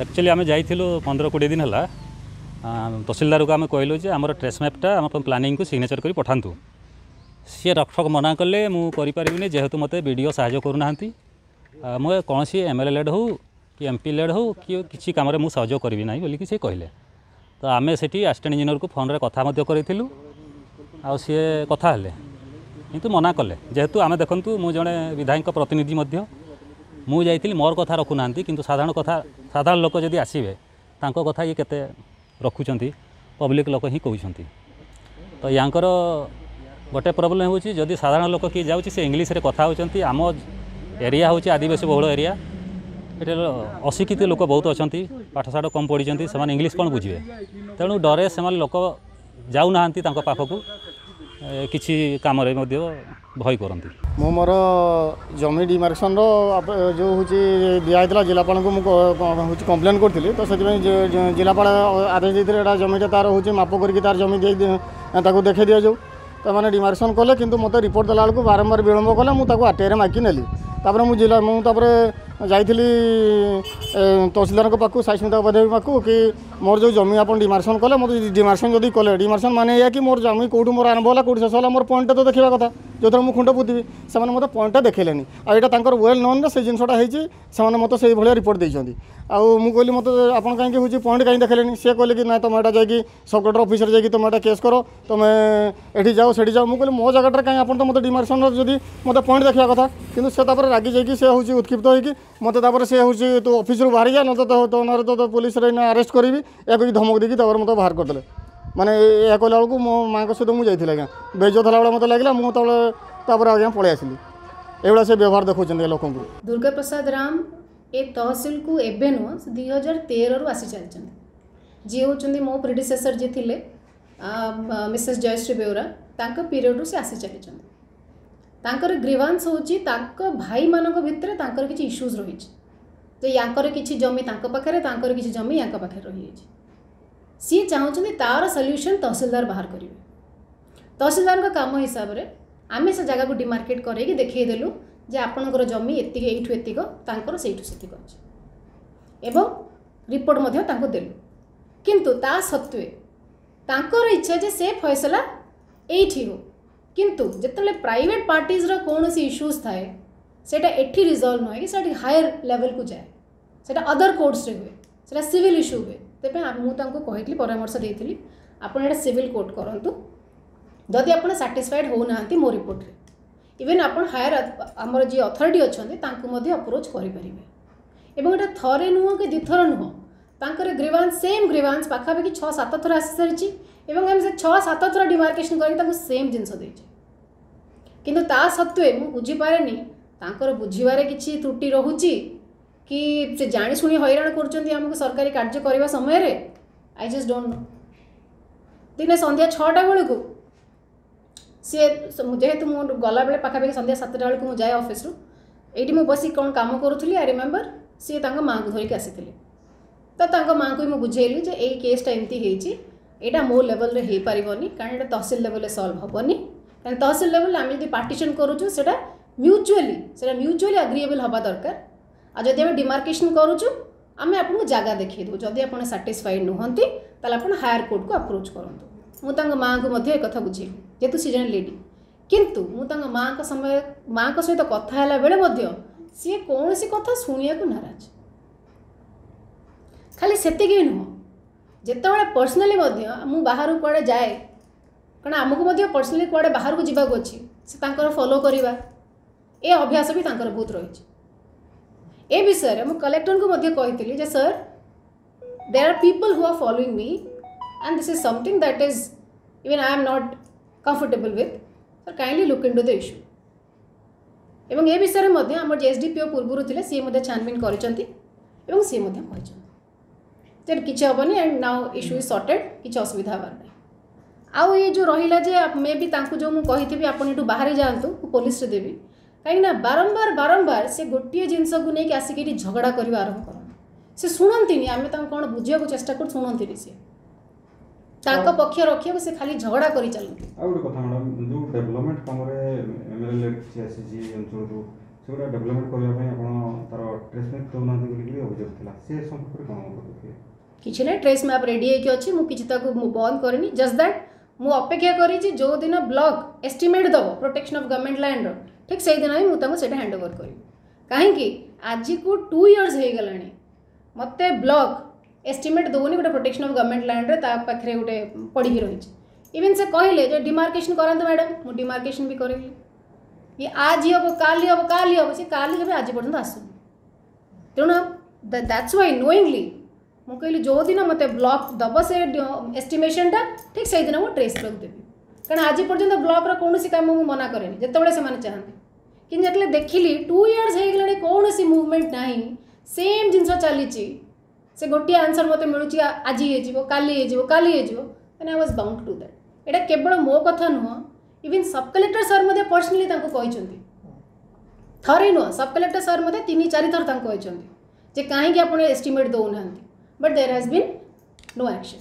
Actually आम जाइलु 15-20 दिन है तहसीलदार को आम कहलु जे आम ट्रेस मैप्टा आम प्लानिंग को सिग्नेचर कर पठातु सी रक्षक मना कले मुझे जेहेतु मत वीडियो साहय करूना मुझे कौन सी एमएलए लेड हो कि एमपी लेड हो कि किसी कम मुझे करी ना बोलिकी सी कहले तो आम से आसिस्टेंट इंजीनियर को फोन कथा करूँ आ सी कथा किंतु मना कले जेहेतु आम देखूँ मुझे जड़े विधायक प्रतिनिधि मुझे मोर कथा रखुना किंतु साधारण कथा साधारण लोक जब आसवे कथा ये के रखुं पब्लिक लोक ही कहते तो या गोटे प्रोब्लेम होदी साधारण लोक किए जाऊँ से इंग्लीश रे कथा होती आम एरिया हूँ आदिवासी बहुल एरिया ये अशिक्षित लोक बहुत अच्छा पाठशाठ कम पढ़ी से इंग्लीश कौन बुझे तेणु डरे से लोक जाऊना पाखक किसी कम भय करती मु मोर जमी डिमार्केसन जो हूँ दिजाला जिलापा को मुझे कम्प्लेन करी तो से जिलापा आदेश देते जमीटा तार हूँ माप करके तार जमी देखे दि जाऊ तो मैंने डिमार्केसन कले कि मत रिपोर्ट देला बेलू बारंबार विलम्ब कला मुझे आटे माकि नेली जिला मुझे जाइली तहसीलदार पाक साईस्मिता उपाध्याय पाक कि मोर जो जमी आप डिमार्केसन कले मतलब डिमार्केसन जब कले डिमार्केसन माने या कि मोर जमी कौटू मोर आरंभ है कौटी शेष है मोर पॉइंटा तो देखा कथा जो थोड़ा मुझे खुंड पुतिबी से मत पॉइंटा देखे आईटा वेल नोन से जिनसटा होने मत से भाया रिपोर्ट देती आउली मत आप कहीं हूँ पॉइंट कहीं देखे सी कहले कि ना तुम यहाँ जाकि सब कलेक्टर ऑफिसर जाकि तुम यहाँ केस कर तुम्हें ये जाओ से जाओ मुझे मो जगटा कहीं आप मत डिमार्केसन जब मतलब पॉइंट देखा कथा कि से रागी जाकि से हूँ उत्क्षिप्त होगी मतलब से हूँ तो ऑफिस रू बाहरी जा ना तो ना तो पुलिस आरेस्ट करी या धमक देकी मत बाहर करदे मैंने या कहला बेलू मो माँ सहित मुझे जाइए बेजत होगा मत लगे मुझे आज पलि आसली एवं से व्यवहार देखा लोक दुर्गा प्रसाद राम ए तहसील को एवं नुह 2013 आसी चलते जी हूँ मो प्रेडिसेसर जी थे मिसेस जयश्री बेउरा पीरियड से आसी चलते तांकर ग्रीवांस होची तांकर भाई मानक भितर तांकर किछि इश्यूज रही तो यांकर किछि जमी तांक पाखरे तांकर किछि जमी यांक पाखरे रही सी चाहूँ तार सल्यूशन तहसीलदार बाहर करेंगे तहसीलदार का काम हिसाब से आम से जगह को डिमार्केट करके देखलु जे आपणकर जमी एति एठू एतिक तांकर सेठू सेतिक एवं रिपोर्ट मध्य तांको देलु किंतु ता सत्वे तांकर इच्छा जे से फैसला एठी हो किंतु जितने प्राइवेट पार्टीज रा कौन सी इश्यूज थाए सेटा एठी रिजॉल्व नए कि हायर लेवल को जाए सेटा अदर कोर्ट्स रे हुए सेटा सिविल इश्यू हुए तेज मुझे कही परामर्श देती आपड़ यहाँ सिविल कोर्ट करूँ जदि आप साटिस्फाइड होना मो रिपोर्ट रे इवेन आप हायर आमर जी अथॉरिटी अच्छा अप्रोच करें थे नुह कि दिथर नुह तांकर ग्रीवांस सेम ग्रीवांस पाखापाखि 6-7 थर आसी सारी एवं से 6-7 थर डिमार्केशन करके सेम जिनस किंतु ता सत्वे मु बुझीपारेनी तांकर बुझीबारे किछि त्रुटि रहुछि कि से जानी सुनी हैरान करछन्ती हमकु सरकारी कार्य करबा समय रे आई जस्ट डोंट नो दिने संध्या 6टा बेलू सी जेहेतु मु गला बेले पाखापाखि संध्या 7टा बेलू मु जाए ऑफिस रु एठी मु बसी कोन काम करूथली आई रिमेंबर सी तांका मां को धरिक आसीथिले तो माँ को बुझेली जे एई केसटा एमती हेछि एटा मो लेवल रे हे पारिबोनी कारण एटा तहसील लेवल रे सॉल्व होबोनी कारण तहसील लेवल आम जदि पार्टीशन करूछु सेटा म्यूचुअली एग्रीएबल होबा दरकार आ जदि आम डिमार्केशन करूछु आम आपको जगह देखै दो जदि आपण सैटिस्फाइड नहुंती ताले आपण हायर कोर्ट को अप्रोच करंतु मु तांग माँ को मध्ये एक कथा बुझेली जेतु सीजन लेडी किंतु मु तांग माँ का समय माँ का सहित कथा हला बेले मध्ये सी कोन सी कथा सुनिया को नाराज खाली सेतिके नुह जितेबाला पर्सनाली मु बाहर कड़े जाए कारण आमको पर्सनाली कड़े बाहर को जावाक अच्छी से फॉलो करवा ए अभ्यास भी बहुत रही ए विषय में कलेक्टर को कही sir there are people who are following me and this is something that is even I am not comfortable with sir kindly look into the issue एवं ए विषय में आम एसडीपीओ पूर्व थे सी छानबीन कर तेरे किसी हेनी and now issue is sorted किसी असुविधा हमार ना आउ ये जो रहा जे मे भी जो मुझे आपन यू बाहर जातु पुलिस देवी कहीं बारंबार बारंबार से गोटे जिनस को लेकिन आसिक झगड़ा करवा आरंभ कर सी शुणी आम कौन बुझे चेस्टा कर शुणी सी पक्ष रखा से खाली झगड़ा कर चलती सेगुरा डेवलपमेंट करबा पय आपण तार ट्रेस मैप तो नथि बोलिकली अभियोग थिला से संपर्क कोन करथि किछ नै ट्रेस मैप रेडी हे कि अछि मु किछ ताको मु बंद करनी जस्ट दैट मु अपेक्षा करी जे जो दिन ब्लॉक एस्टिमेट दबो प्रोटेक्शन ऑफ गवर्नमेंट लैंड रो ठीक सेहि दिन मु ताको सेटा हैंड ओवर करी काहे कि आज को 2 इयर्स हे गलानी मते ब्लॉक एस्टिमेट दोनी गोटे प्रोटेक्शन ऑफ गवर्नमेंट लैंड रे ता पाखरे गोटे पड़ी रही इवन से कहले जे डिमार्केशन करंत मैडम मु डिमार्केशन भी करली ये आज ही हम काली हम से काली के आज पर्यंत आसु तेणु दैट्स व्हाई नोइंगली मु कहली जो दिन मते ब्लॉक दब से एस्टिमेशन टा ठीक से दिन मु ट्रेस ब्लॉक देबी कारण आज पर्यंत ब्लॉक रो कोनो सि काम मु मना करेनी जतबेले से माने चाहंती किन जतले देखिली 2 इयर्स हे गेले कोनो सि मूवमेंट नाही सेम जिंस चली से गोटे आंसर मत मिलूँ आज काली हो I was bound to that एटा केवल मो कथा नुह इवन सब कलेक्टर सर मते पर्सनली थे नुह सब कलेक्टर सर मते 3-4 थर तांको कहीं एस्टिमेट दौना but there has been no action.